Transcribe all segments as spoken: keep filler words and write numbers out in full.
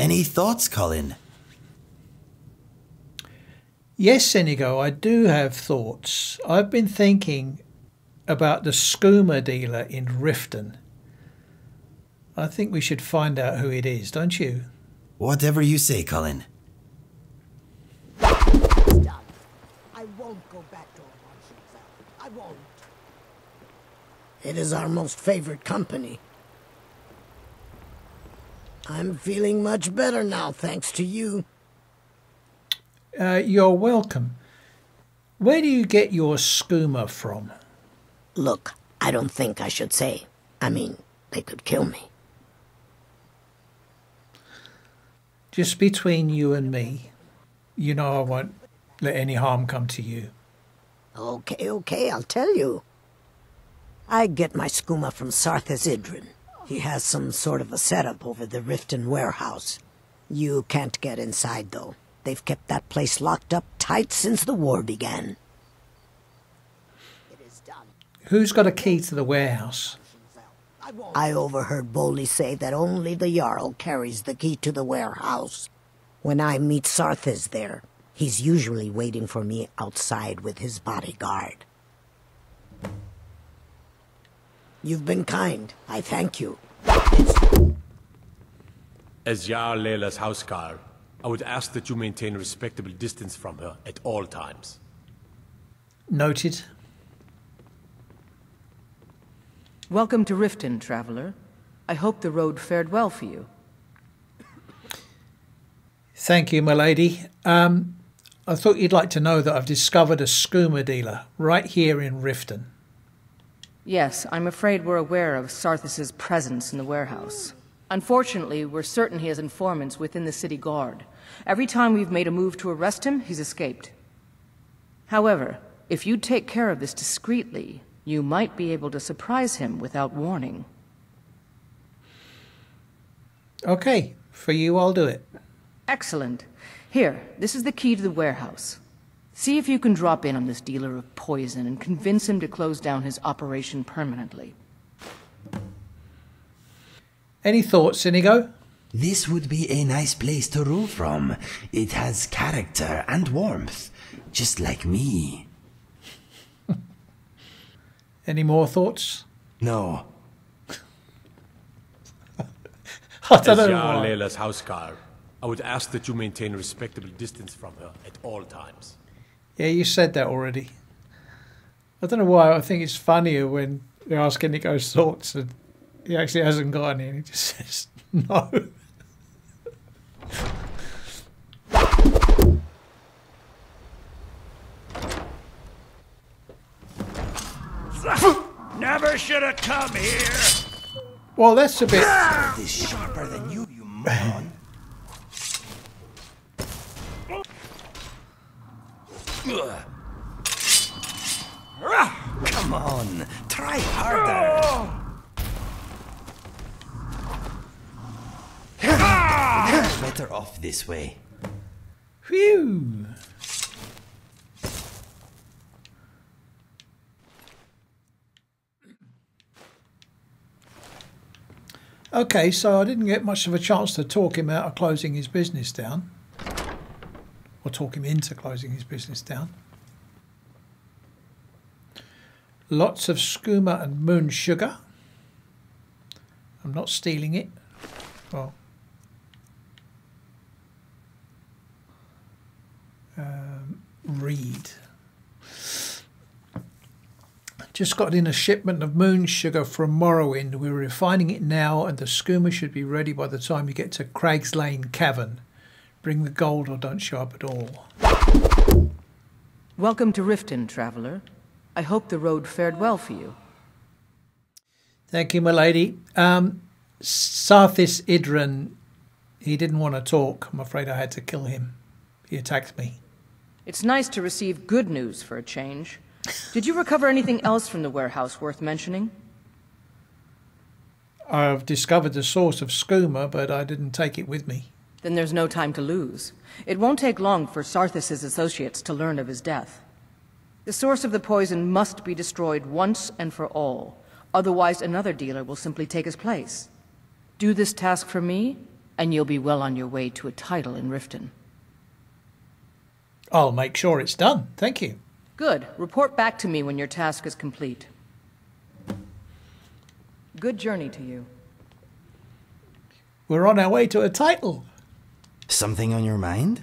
Any thoughts, Colin? Yes, Inigo, I do have thoughts. I've been thinking about the skooma dealer in Riften. I think we should find out who it is, don't you? Whatever you say, Colin. Stop. I won't go back to our I won't. It is our most favorite company. I'm feeling much better now, thanks to you. Uh, you're welcome. Where do you get your skooma from? Look, I don't think I should say. I mean, they could kill me. Just between you and me. You know I won't let any harm come to you. Okay, okay, I'll tell you. I get my skooma from Sarthis Idren. He has some sort of a setup over the Riften warehouse. You can't get inside, though. They've kept that place locked up tight since the war began. It is done. Who's got a key to the warehouse? I overheard Boli say that only the Jarl carries the key to the warehouse. When I meet Sarthis there, he's usually waiting for me outside with his bodyguard. You've been kind. I thank you. As Jarl Leila's housecarl, I would ask that you maintain a respectable distance from her at all times. Noted. Welcome to Riften, traveler. I hope the road fared well for you. Thank you, my lady. Um, I thought you'd like to know that I've discovered a skooma dealer right here in Riften. Yes, I'm afraid we're aware of Sarthis' presence in the warehouse. Unfortunately, we're certain he has informants within the city guard. Every time we've made a move to arrest him, he's escaped. However, if you take care of this discreetly, you might be able to surprise him without warning. Okay, for you I'll do it. Excellent. Here, this is the key to the warehouse. See if you can drop in on this dealer of poison and convince him to close down his operation permanently. Any thoughts, Inigo? This would be a nice place to rule from. It has character and warmth, just like me. Any more thoughts? No. I don't know. As Jarl Leila's housecarl, I would ask that you maintain a respectable distance from her at all times. Yeah, you said that already. I don't know why. I think it's funnier when they ask Inigo's thoughts and he actually hasn't got any, and he just says no. Never should have come here. Well, that's a bit. This sharper than you, you moron. Come on, try harder. Better off this way. Phew. Okay, so I didn't get much of a chance to talk him out of closing his business down. Or talk him into closing his business down. Lots of skooma and moon sugar. I'm not stealing it. Well... Um, read. Just got in a shipment of moon sugar from Morrowind. We're refining it now, and the skooma should be ready by the time you get to Cragslane Cavern. Bring the gold or don't show up at all. Welcome to Riften, traveler. I hope the road fared well for you. Thank you, my lady. Um, Sarthis Idren, he didn't want to talk. I'm afraid I had to kill him. He attacked me. It's nice to receive good news for a change. Did you recover anything else from the warehouse worth mentioning? I've discovered the source of skooma, but I didn't take it with me. Then there's no time to lose. It won't take long for Sarthis' associates to learn of his death. The source of the poison must be destroyed once and for all. Otherwise, another dealer will simply take his place. Do this task for me, and you'll be well on your way to a title in Riften. I'll make sure it's done. Thank you. Good. Report back to me when your task is complete. Good journey to you. We're on our way to a title. Something on your mind?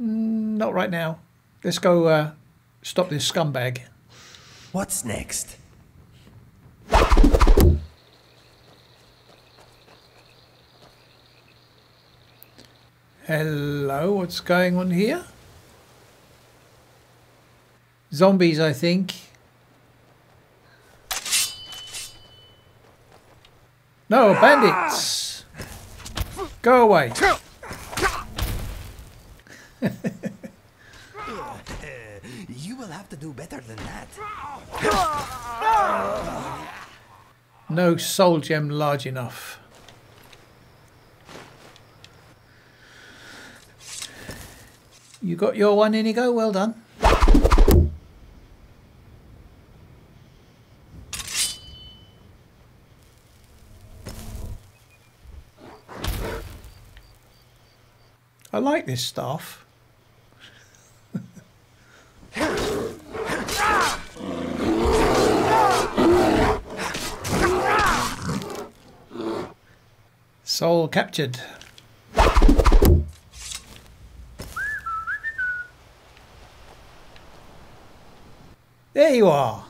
Mm, not right now. Let's go uh, stop this scumbag. What's next? Hello, what's going on here? Zombies, I think. No, bandits! Go away! You will have to do better than that. No soul gem large enough. You got your one, Inigo? Well done. I like this staff. Soul captured. There you are.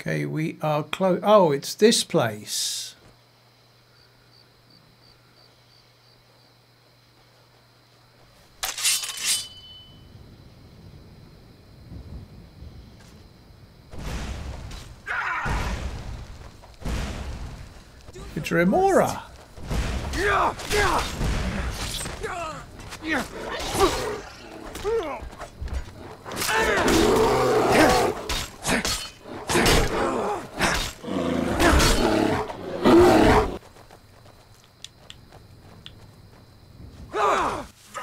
Okay, we are close. Oh, it's this place. It's Dremora.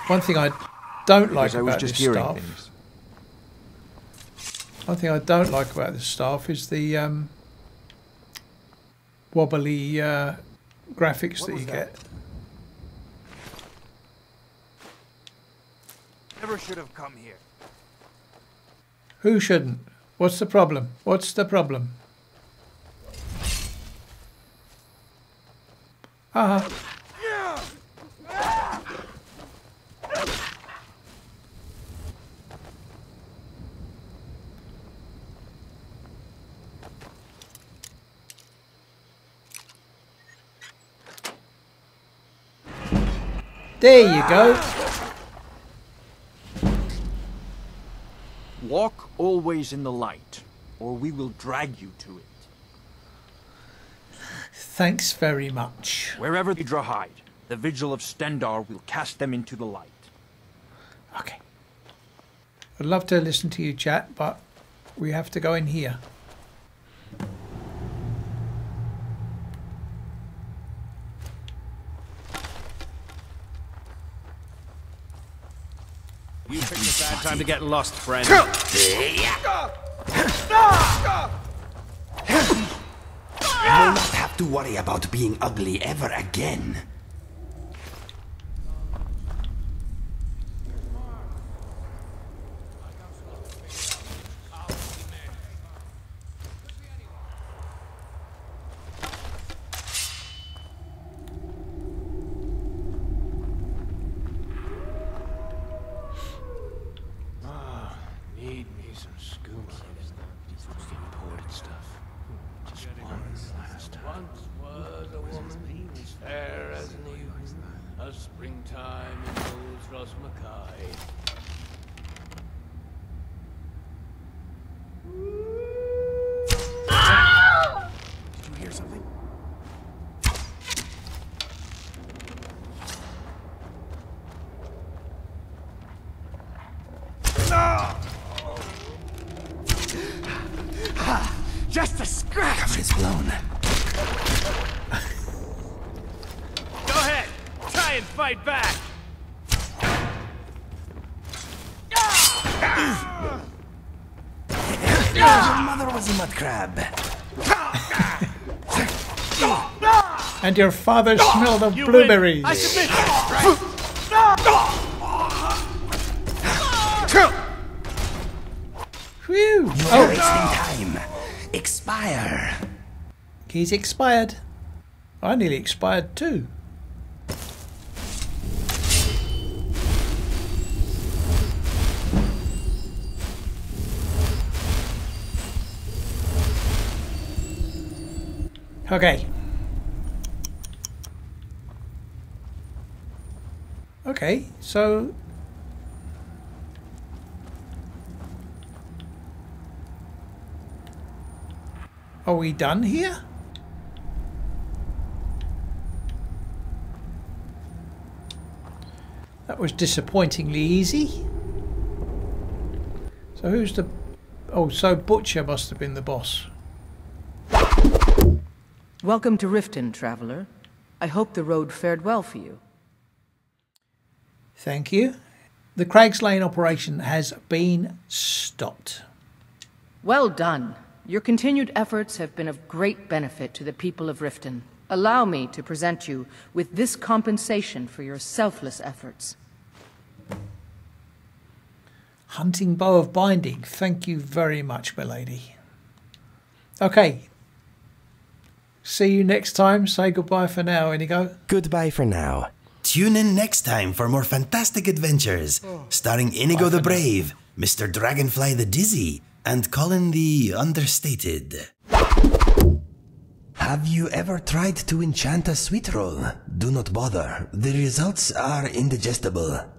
One thing I don't like about this staff. One thing I don't like about this staff is the um, wobbly uh, graphics that you get. Never should have come here. Who shouldn't? What's the problem? What's the problem? Ah. Uh-huh. There you go. Walk always in the light, or we will drag you to it. Thanks very much. Wherever the Idra hide, the vigil of Stendarr will cast them into the light. Okay. I'd love to listen to you chat, but we have to go in here. You picked a bad time to get lost, friend. You will not have to worry about being ugly ever again. Blown. Go ahead, try and fight back! Your mother was a mud crab. And your father smelled of you blueberries. I submit. Whew. You're oh. wasting time. Expire. He's expired. I nearly expired too. Okay. Okay, so are we done here? That was disappointingly easy. So who's the... Oh, so Butcher must have been the boss. Welcome to Riften, traveler. I hope the road fared well for you. Thank you. The Cragslane operation has been stopped. Well done. Your continued efforts have been of great benefit to the people of Riften. Allow me to present you with this compensation for your selfless efforts. Hunting bow of binding. Thank you very much, my lady. Okay. See you next time. Say goodbye for now, Inigo. Goodbye for now. Tune in next time for more fantastic adventures, oh. starring Inigo the Brave, Mister Dragonfly the Dizzy, and Colin the Understated. Have you ever tried to enchant a sweet roll? Do not bother. The results are indigestible.